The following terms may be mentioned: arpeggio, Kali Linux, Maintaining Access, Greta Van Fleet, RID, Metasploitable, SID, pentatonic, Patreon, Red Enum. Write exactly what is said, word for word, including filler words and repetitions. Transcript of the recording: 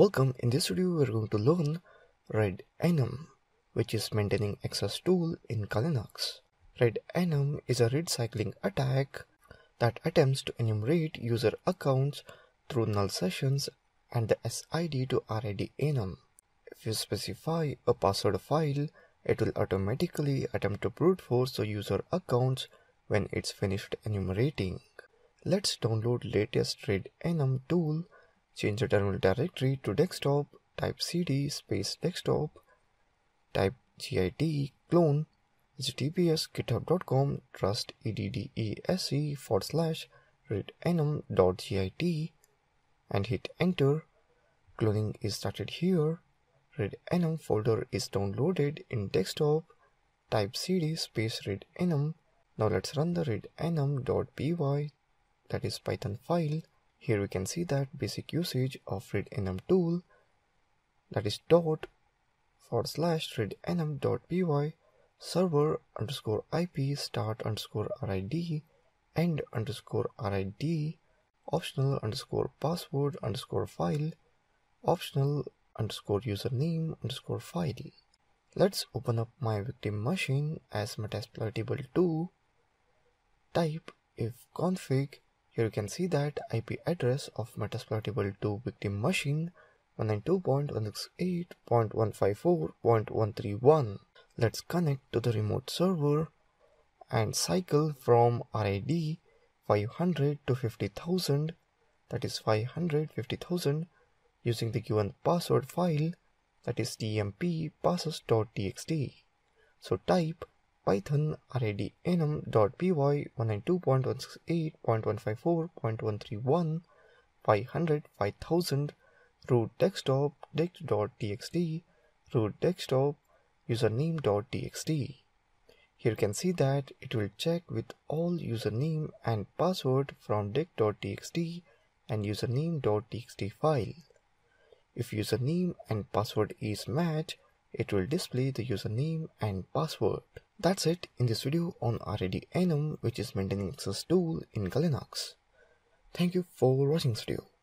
Welcome. In this video we're going to learn Red Enum, which is maintaining access tool in Kali Linux. Red Enum is a read cycling attack that attempts to enumerate user accounts through null sessions and the S I D to R I D enum. If you specify a password file, it will automatically attempt to brute force the user accounts when it's finished enumerating. Let's download latest Red Enum tool, change the terminal directory to desktop, type cd space desktop, type git clone https github.com trust eddese forward slash redenum.git and hit enter. Cloning is started here. Red Enum folder is downloaded in desktop. Type cd space red enum. Now let's run the red enum.py, that is Python file. Here we can see that basic usage of red enum tool, that is dot forward slash red enum.py server underscore ip start underscore rid end underscore rid optional underscore password underscore file optional underscore username underscore file. Let's open up my victim machine as Metasploitable two. Type if config. Here you can see that I P address of Metasploitable two victim machine one ninety-two dot one sixty-eight dot one fifty-four dot one thirty-one. Let's connect to the remote server and cycle from R I D five hundred to fifty thousand, that is five hundred fifty thousand, using the given password file, that is tmp passes.txt. So type python rid enum.py one ninety-two dot one sixty-eight dot one fifty-four dot one thirty-one five hundred five thousand root desktop dict.txt root desktop username.txt. Here you can see that it will check with all username and password from dict.txt and username.txt file. If username and password is matched, it will display the username and password. That's it in this video on R I D Enum, which is maintaining access tool in Kali Linux. Thank you for watching this video.